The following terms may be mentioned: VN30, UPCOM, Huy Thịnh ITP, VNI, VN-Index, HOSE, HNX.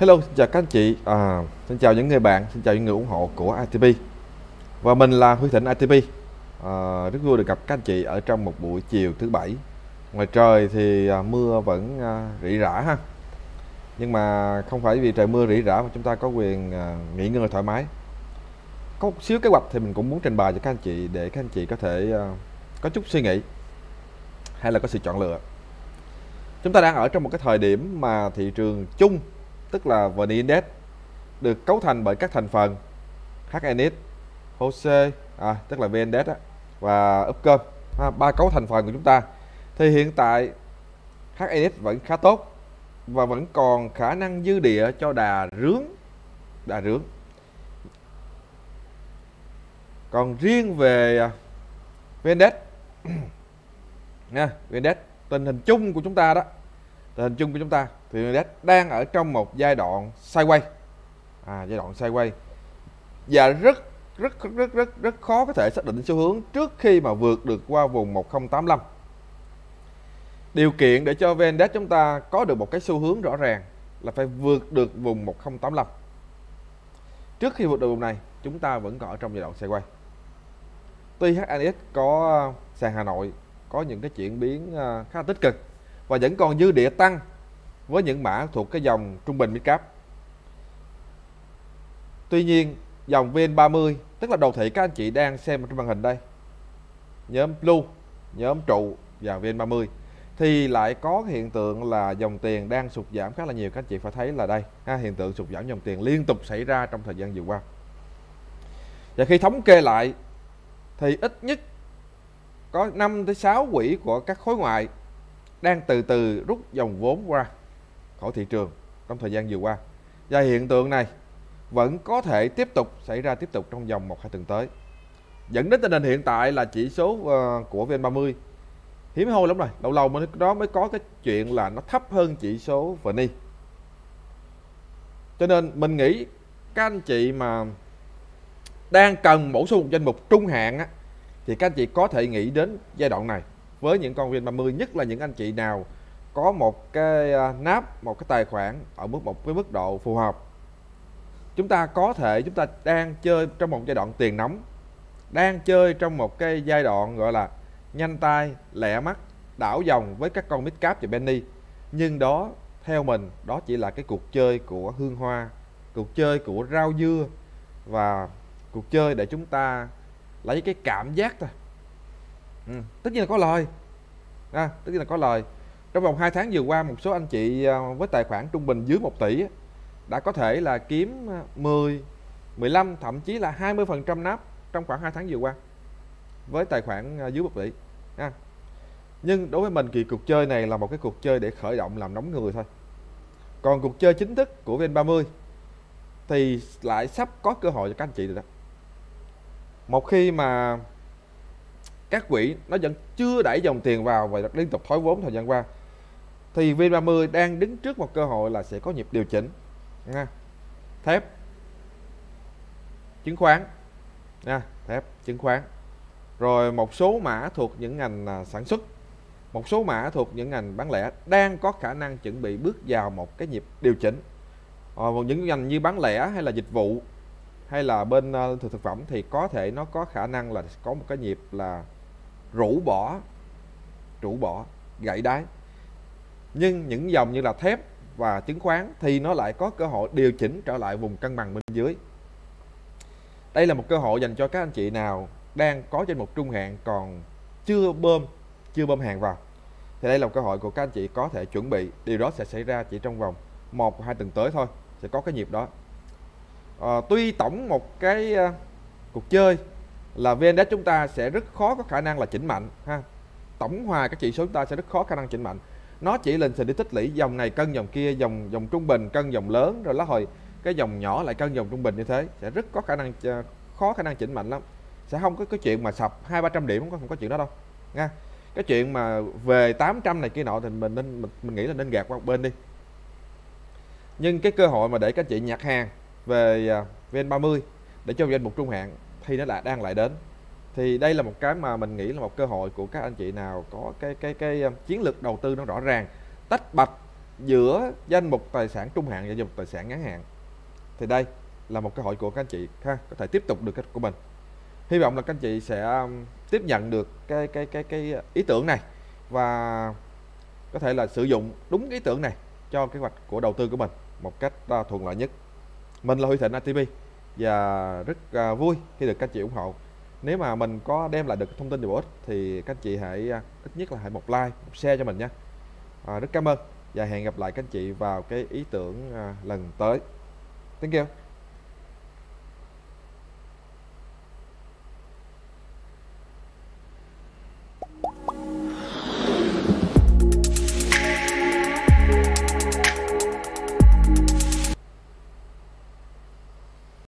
Hello, xin chào các anh chị, xin chào những người bạn, xin chào những người ủng hộ của ITP. Và mình là Huy Thịnh ITP. Rất vui được gặp các anh chị ở trong một buổi chiều thứ bảy. Ngoài trời thì mưa vẫn rỉ rả ha. Nhưng mà không phải vì trời mưa rỉ rả mà chúng ta có quyền nghỉ ngơi thoải mái. Có một xíu kế hoạch thì mình cũng muốn trình bày cho các anh chị để các anh chị có thể có chút suy nghĩ hay là có sự chọn lựa. Chúng ta đang ở trong một cái thời điểm mà thị trường chung, tức là VN-Index, được cấu thành bởi các thành phần HNX, HOSE, tức là VN-Index và UPCOM, ba cấu thành phần của chúng ta. Thì hiện tại HNX vẫn khá tốt và vẫn còn khả năng dư địa cho đà rướng. Còn riêng về VN-Index nha, VN-Index, tình hình chung của chúng ta thì VN-Index đang ở trong một giai đoạn sideways, và rất khó có thể xác định xu hướng trước khi mà vượt được qua vùng 1085. Điều kiện để cho VN-Index chúng ta có được một cái xu hướng rõ ràng là phải vượt được vùng 1085. Trước khi vượt được vùng này, chúng ta vẫn còn ở trong giai đoạn sideways. Tuy HNX có sàn Hà Nội có những cái chuyển biến khá tích cực và vẫn còn dư địa tăng với những mã thuộc cái dòng trung bình midcap. Tuy nhiên, dòng VN30, tức là đồ thị các anh chị đang xem trên màn hình đây, nhóm blue, nhóm trụ và VN30, thì lại có hiện tượng là dòng tiền đang sụt giảm khá là nhiều. Các anh chị phải thấy là đây, hiện tượng sụt giảm dòng tiền liên tục xảy ra trong thời gian vừa qua. Và khi thống kê lại thì ít nhất có 5-6 quỹ của các khối ngoại đang từ từ rút dòng vốn ra khỏi thị trường trong thời gian vừa qua. Và hiện tượng này vẫn có thể tiếp tục xảy ra trong vòng 1-2 tuần tới. Dẫn đến tình hình hiện tại là chỉ số của VN30 hiếm hoi lắm rồi, lâu lâu mới có cái chuyện là nó thấp hơn chỉ số VNI. Cho nên mình nghĩ các anh chị mà đang cần bổ sung một danh mục trung hạn á, thì các anh chị có thể nghĩ đến giai đoạn này với những con VN30, nhất là những anh chị nào có một cái nắp, một cái tài khoản ở mức độ phù hợp. Chúng ta đang chơi trong một giai đoạn tiền nóng, đang chơi trong một cái giai đoạn gọi là nhanh tay, lẹ mắt, đảo dòng với các con midcap và penny. Nhưng đó theo mình, đó chỉ là cái cuộc chơi của hương hoa, cuộc chơi của rau dưa và cuộc chơi để chúng ta lấy cái cảm giác thôi. Tất nhiên là có lời, trong vòng 2 tháng vừa qua, một số anh chị với tài khoản trung bình dưới 1 tỷ đã có thể là kiếm 10, 15, thậm chí là 20% nắp trong khoảng 2 tháng vừa qua với tài khoản dưới 1 tỷ. Nhưng đối với mình thì cuộc chơi này là một cái cuộc chơi để khởi động làm nóng người thôi. Còn cuộc chơi chính thức của VN30 thì lại sắp có cơ hội cho các anh chị rồi đó. Một khi mà các quỹ nó vẫn chưa đẩy dòng tiền vào và liên tục thoái vốn thời gian qua, thì VN30 đang đứng trước một cơ hội là sẽ có nhịp điều chỉnh. Thép, chứng khoán, rồi một số mã thuộc những ngành sản xuất, một số mã thuộc những ngành bán lẻ đang có khả năng chuẩn bị bước vào một cái nhịp điều chỉnh. Những ngành như bán lẻ hay là dịch vụ hay là bên thực phẩm thì có thể nó có khả năng là có một cái nhịp là rũ bỏ, gãy đáy. Nhưng những dòng như là thép và chứng khoán thì nó lại có cơ hội điều chỉnh trở lại vùng cân bằng bên dưới. Đây là một cơ hội dành cho các anh chị nào đang có trên một trung hạn còn chưa bơm hàng vào, thì đây là một cơ hội của các anh chị có thể chuẩn bị. Điều đó sẽ xảy ra chỉ trong vòng 1-2 tuần tới thôi, sẽ có cái nhịp đó. Tuy tổng một cái cuộc chơi là VN-Index chúng ta sẽ rất khó có khả năng là chỉnh mạnh ha. Tổng hòa các chỉ số chúng ta sẽ rất khó khả năng chỉnh mạnh. Nó chỉ lên sẽ đi tích lũy dòng này cân dòng kia, dòng trung bình cân dòng lớn, rồi lá hồi cái dòng nhỏ lại cân dòng trung bình, như thế sẽ rất có khả năng chỉnh mạnh lắm. Sẽ không có cái chuyện mà sập 200-300 điểm, không có chuyện đó đâu nha. Cái chuyện mà về 800 này kia nọ thì mình nghĩ là nên gạt qua một bên đi. Nhưng cái cơ hội mà để các chị nhặt hàng về VN30 để cho danh mục trung hạn thì nó lại đang lại đến. Thì đây là một cái mà mình nghĩ là một cơ hội của các anh chị nào có cái chiến lược đầu tư nó rõ ràng, tách bạch giữa danh mục tài sản trung hạn và danh mục tài sản ngắn hạn. Thì đây là một câu hỏi của các anh chị ha, có thể tiếp tục được cách của mình. Hy vọng là các anh chị sẽ tiếp nhận được cái ý tưởng này và có thể là sử dụng đúng ý tưởng này cho kế hoạch của đầu tư của mình một cách thuận lợi nhất. Mình là Huy Thịnh ITP và rất vui khi được các anh chị ủng hộ. Nếu mà mình có đem lại được thông tin bổ ích thì các anh chị hãy ít nhất là hãy một like, một share cho mình nha. Rất cảm ơn và hẹn gặp lại các anh chị vào cái ý tưởng lần tới. Thank you.